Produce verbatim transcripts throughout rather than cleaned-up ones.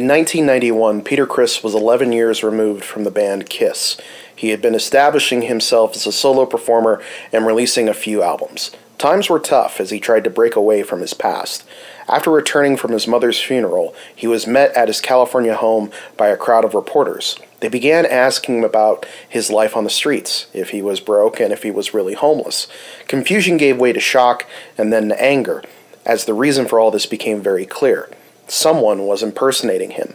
In nineteen ninety-one, Peter Criss was eleven years removed from the band KISS. He had been establishing himself as a solo performer and releasing a few albums. Times were tough as he tried to break away from his past. After returning from his mother's funeral, he was met at his California home by a crowd of reporters. They began asking him about his life on the streets, if he was broke, and if he was really homeless. Confusion gave way to shock and then to anger, as the reason for all this became very clear. Someone was impersonating him.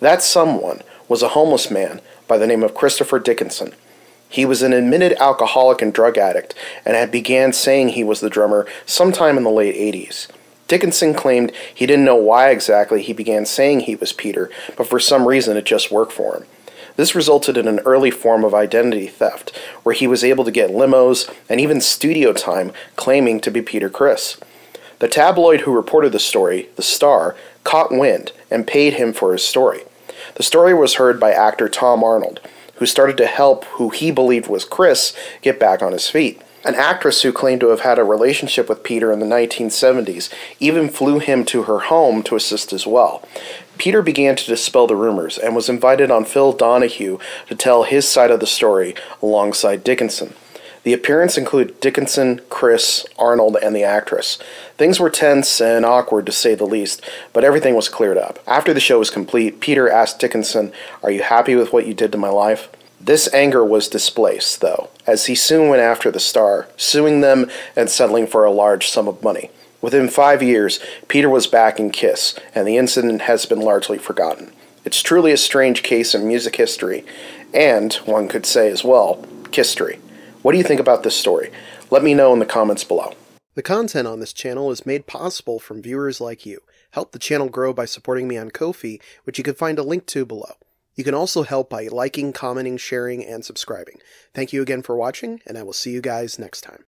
That someone was a homeless man by the name of Christopher Dickinson. He was an admitted alcoholic and drug addict and had began saying he was the drummer sometime in the late eighties. Dickinson claimed he didn't know why exactly he began saying he was Peter, but for some reason it just worked for him. This resulted in an early form of identity theft, where he was able to get limos and even studio time claiming to be Peter Criss. The tabloid who reported the story, The Star, caught wind and paid him for his story. The story was heard by actor Tom Arnold, who started to help who he believed was Criss get back on his feet. An actress who claimed to have had a relationship with Peter in the nineteen seventies even flew him to her home to assist as well. Peter began to dispel the rumors and was invited on Phil Donahue to tell his side of the story alongside Dickinson. The appearance included Dickinson, Criss, Arnold, and the actress. Things were tense and awkward, to say the least, but everything was cleared up. After the show was complete, Peter asked Dickinson, "Are you happy with what you did to my life?" This anger was displaced, though, as he soon went after The Star, suing them and settling for a large sum of money. Within five years, Peter was back in KISS, and the incident has been largely forgotten. It's truly a strange case in music history, and, one could say as well, KISS-tory. What do you think about this story? Let me know in the comments below. The content on this channel is made possible from viewers like you. Help the channel grow by supporting me on Ko-fi, which you can find a link to below. You can also help by liking, commenting, sharing, and subscribing. Thank you again for watching, and I will see you guys next time.